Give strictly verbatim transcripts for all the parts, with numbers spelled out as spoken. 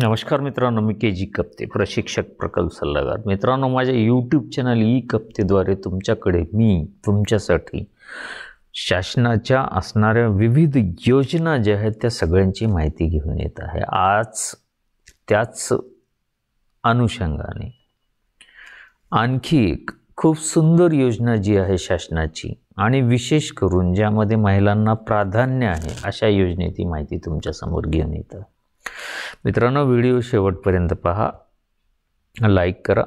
नमस्कार मित्रांनो, मी के जी कप्ते, प्रशिक्षक प्रकल्प सल्लागार. मित्रांनो, माझ्या यूट्यूब चॅनल ई कप्तेद्वारे तुमच्याकडे मी तुमच्यासाठी शासनाच्या असणाऱ्या विविध योजना ज्या आहेत त्या सगळ्यांची माहिती घेऊन येत आहे. आज त्याच अनुषंगाने आणखी एक खूप सुंदर योजना जी आहे शासनाची, आणि विशेष करून ज्यामध्ये महिलांना प्राधान्य आहे अशा योजनेची माहिती तुमच्यासमोर घेऊन येत आहे. मित्रांनो, व्हिडिओ शेवटपर्यंत पहा, लाईक करा,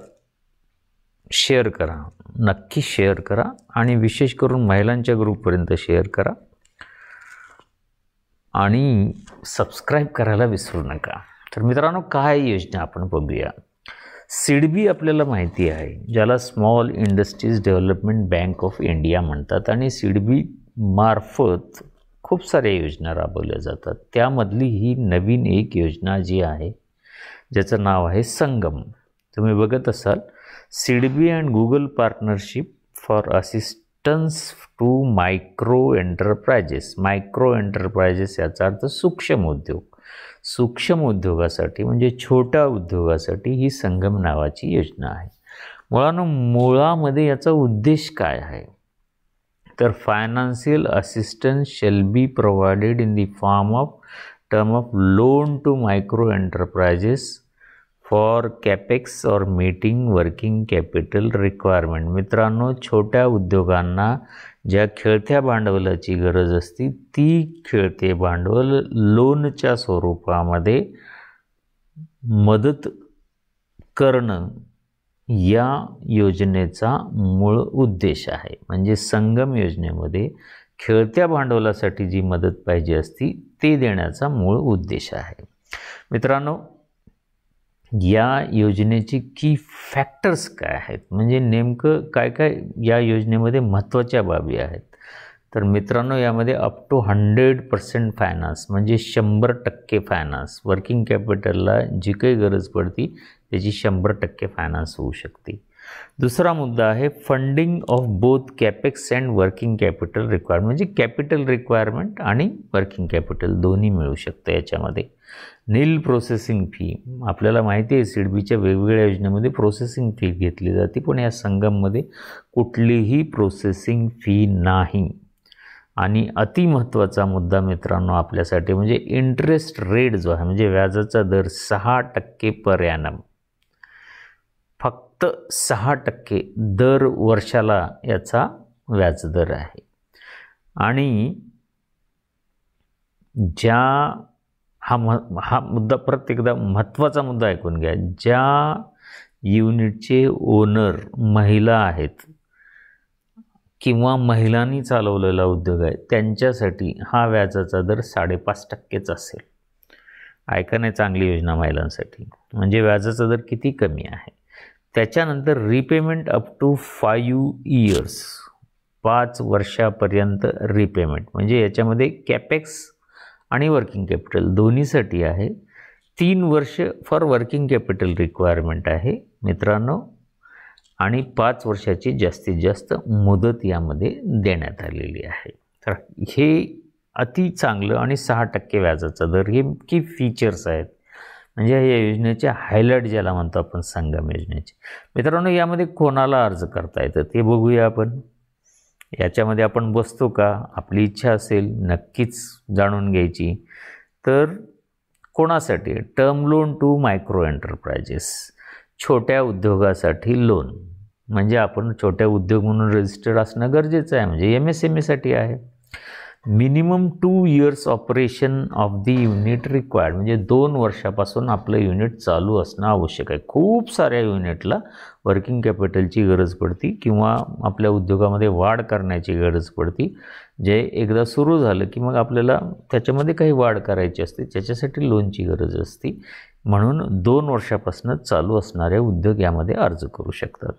शेअर करा, नक्की शेअर करा, आणि विशेष करून महिलांच्या ग्रुपपर्यंत शेअर करा, आणि सबस्क्राईब करायला विसरू नका. तर मित्रांनो, काय योजना आपण बघूया. सिडबी आपल्याला माहिती आहे, ज्याला small industries development bank of India म्हणतात, आणि सिडबी मार्फत खूप सारे योजना राबवल्या जातात. त्यामधली ही नवीन एक योजना जी आहे ज्याचं नाव आहे संगम. तुम्ही बघत असाल, SIDBI and Google partnership for assistance to micro enterprises. Micro enterprises याचा अर्थ सूक्ष्म उद्योग. सूक्ष्म उद्योगासाठी म्हणजे छोट्या उद्योगासाठी ही संगम नावाची योजना आहे. मुळांनो, मुळामध्ये याचा उद्देश काय आहे, तर financial assistance shall be provided in the form of term of loan to micro enterprises for capex और मीटिंग वर्किंग कॅपिटल रिक्वायरमेंट. मित्रांनो, छोट्या उद्योगांना ज्या खेळत्या भांडवलाची गरज असते ती खेळते भांडवल लोनच्या स्वरूपामध्ये मदत करणं या योजनेचा मूळ उद्देश आहे. म्हणजे संगम योजनेमध्ये खेळत्या भांडवलासाठी जी मदत पाहिजे असती ते देण्याचा मूळ उद्देश आहे. मित्रांनो, या योजनेची की फॅक्टर्स काय आहेत, म्हणजे नेमकं काय काय या योजनेमध्ये महत्त्वाच्या बाबी आहेत. तर मित्रांनो, यामध्ये up to hundred percent finance म्हणजे शंभर टक्के फायनान्स, वर्किंग कॅपिटलला जी काही गरज पडती त्याची शंभर टक्के फायनान्स होऊ शकते. दुसरा मुद्दा आहे funding of both capex and working capital requirement, म्हणजे कॅपिटल रिक्वायरमेंट आणि वर्किंग कॅपिटल दोन्ही मिळू शकतं याच्यामध्ये. नील प्रोसेसिंग फी, आपल्याला माहिती आहे सिडबीच्या वेगवेगळ्या योजनेमध्ये प्रोसेसिंग फी घेतली जाते, पण या संगममध्ये कुठलीही प्रोसेसिंग फी नाही. आणि अतिमहत्त्वाचा मुद्दा मित्रांनो आपल्यासाठी म्हणजे इंटरेस्ट रेट जो आहे, म्हणजे व्याजाचा दर सहा टक्के पर ॲनम, फक्त सहा टक्के दर वर्षाला याचा व्याजदर आहे. आणि ज्या हा म हा मुद्दा परत एकदा महत्त्वाचा मुद्दा ऐकून घ्या, ज्या युनिटचे ओनर महिला आहेत किंवा महिलांनी चालवलेला उद्योग आहे त्यांच्यासाठी हा व्याजाचा दर साडेपाच टक्केच असेल. ऐका नाही, चांगली योजना महिलांसाठी, म्हणजे व्याजाचा दर किती कमी आहे. त्याच्यानंतर repayment up to five years, पाच वर्षापर्यंत रिपेमेंट, म्हणजे याच्यामध्ये कॅपेक्स आणि वर्किंग कॅपिटल दोन्हीसाठी आहे. तीन वर्ष फॉर वर्किंग कॅपिटल रिक्वायरमेंट आहे मित्रांनो, आणि पाच वर्षाची जास्तीत जास्त मुदत यामध्ये देण्यात आलेली आहे. तर हे अति चांगलं, आणि सहा टक्के व्याजाचा दर, हे की फीचर्स आहेत म्हणजे या योजनेचे हायलाईट ज्याला म्हणतो आपण संगम योजनेचे. मित्रांनो, यामध्ये कोणाला अर्ज करता येतं ते बघूया आपण. याच्यामध्ये आपण बसतो का, आपली इच्छा असेल नक्कीच जाणून घ्यायची. तर कोणासाठी, term loan to micro enterprises, छोट्या उद्योगासाठी लोन, म्हणजे आपण छोट्या उद्योग म्हणून रजिस्टर्ड असणं गरजेचं आहे, म्हणजे एम एस एम एसाठी आहे. Minimum two years operation of the unit required, म्हणजे दोन वर्षापासून आपलं युनिट चालू असणं आवश्यक आहे. खूप साऱ्या युनिटला वर्किंग कॅपिटलची गरज पडती किंवा आपल्या उद्योगामध्ये वाढ करण्याची गरज पडती, जे एकदा सुरू झालं की मग आपल्याला त्याच्यामध्ये काही वाढ करायची असते, त्याच्यासाठी लोनची गरज असते. म्हणून दोन वर्षापासून चालू असणारे उद्योग यामध्ये अर्ज करू शकतात.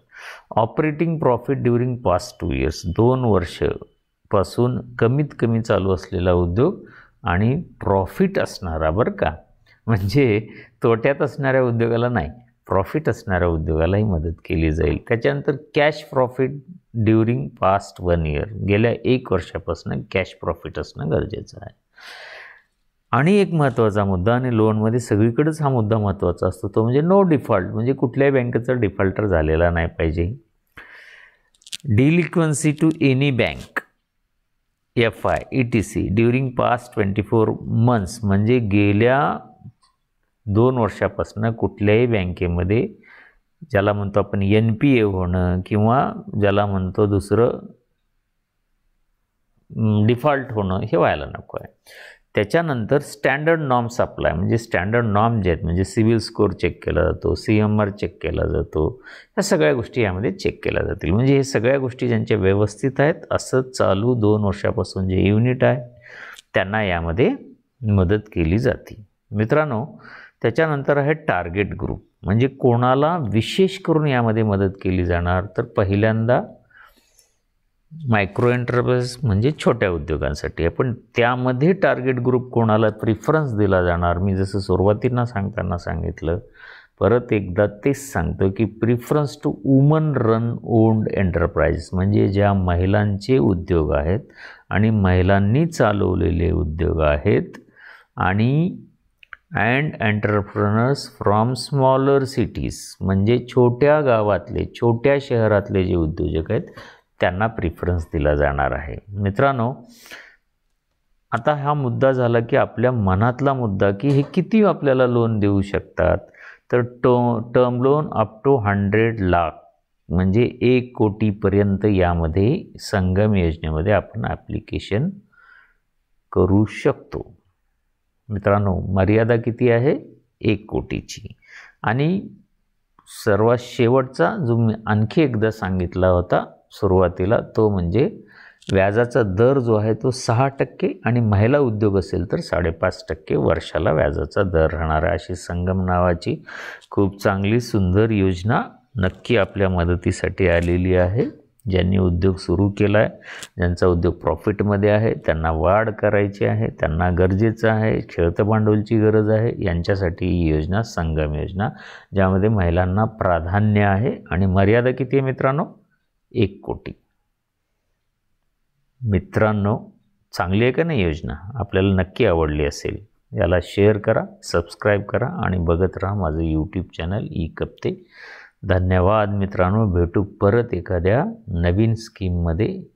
Operating profit during past two years, दोन वर्षपासून कमीत कमी चालू असलेला उद्योग आणि प्रॉफिट असणारा, बरं का, म्हणजे तोट्यात असणाऱ्या उद्योगाला नाही, प्रॉफिट असणाऱ्या उद्योगालाही मदत केली जाईल. त्याच्यानंतर cash profit during past one year, गेल्या एक वर्षापासून कॅश प्रॉफिट असणं गरजेचं आहे. आणि एक महत्त्वाचा मुद्दा, आणि लोनमध्ये सगळीकडेच हा मुद्दा महत्त्वाचा असतो, तो म्हणजे नो डिफॉल्ट, म्हणजे कुठल्याही बँकेचा डिफॉल्टर झालेला नाही पाहिजे. Delinquency to any bank F I E T C during past twenty four months, म्हणजे गेल्या दोन वर्षापासून कुठल्याही बँकेमध्ये ज्याला म्हणतो आपण एन पी ए होणं किंवा ज्याला म्हणतो दुसरं डिफॉल्ट होणं हे व्हायला नको आहे. त्याच्यानंतर स्टँडर्ड नॉर्म सप्लाय, म्हणजे स्टँडर्ड नॉर्म जे आहेत म्हणजे सिव्हिल स्कोर चेक केला जातो, सी एम आर चेक केला जातो, ह्या सगळ्या गोष्टी यामध्ये चेक केल्या जातील. म्हणजे हे सगळ्या गोष्टी ज्यांच्या व्यवस्थित आहेत असं चालू दोन वर्षापासून जे युनिट आहे त्यांना यामध्ये मदत केली जाते मित्रांनो. त्याच्यानंतर आहे टार्गेट ग्रुप, म्हणजे कोणाला विशेष करून यामध्ये मदत केली जाणार, तर पहिल्यांदा मायक्रो एंटरप्राइज म्हणजे छोट्या उद्योगांसाठी, पण त्यामध्ये टार्गेट ग्रुप कोणाला प्रिफरन्स दिला जाणार. मी जसं सुरुवातीला सांगताना सांगितलं, परत एकदा तेच सांगतो की preference to woman run owned enterprise, म्हणजे ज्या महिलांचे उद्योग आहेत आणि महिलांनी चालवलेले उद्योग आहेत, आणि and entrepreneurs from smaller cities, म्हणजे छोट्या गावातले छोट्या शहरातले जे उद्योजक आहेत त्यांना प्रिफरन्स दिला जाणार आहे मित्रांनो. आता हा मुद्दा झाला की आपल्या मनातला मुद्दा की हे किती आपल्याला लोन देऊ शकतात, तर to term loan up to hundred lakh म्हणजे एक कोटीपर्यंत यामध्ये संगम योजनेमध्ये आपण ॲप्लिकेशन करू शकतो मित्रांनो. मर्यादा किती आहे, एक कोटीची. आणि सर्वात शेवटचा जो मी आणखी एकदा सांगितला होता सुरुवातीला, तो म्हणजे व्याजाचा दर जो आहे तो सहा टक्के आणि महिला उद्योग असेल तर साडेपाच टक्के वर्षाला व्याजाचा दर राहणार आहे. अशी संगम नावाची खूप चांगली सुंदर योजना नक्की आपल्या मदतीसाठी आलेली आहे. ज्यांनी उद्योग सुरू केला आहे, ज्यांचा उद्योग प्रॉफिटमध्ये आहे, त्यांना वाढ करायची आहे, त्यांना गरजेचं आहे, खेळतं भांडवलची गरज आहे, यांच्यासाठी ही योजना संगम योजना, ज्यामध्ये महिलांना प्राधान्य आहे. आणि मर्यादा किती आहे मित्रांनो, एक कोटी. मित्रांनो चांगली आहे का नाही योजना, आपल्याला नक्की आवडली असेल. याला शेअर करा, सबस्क्राईब करा आणि बघत राहा माझं यूट्यूब चॅनल ई कप्ते. धन्यवाद मित्रांनो. भेटू परत एखाद्या नवीन स्कीममध्ये.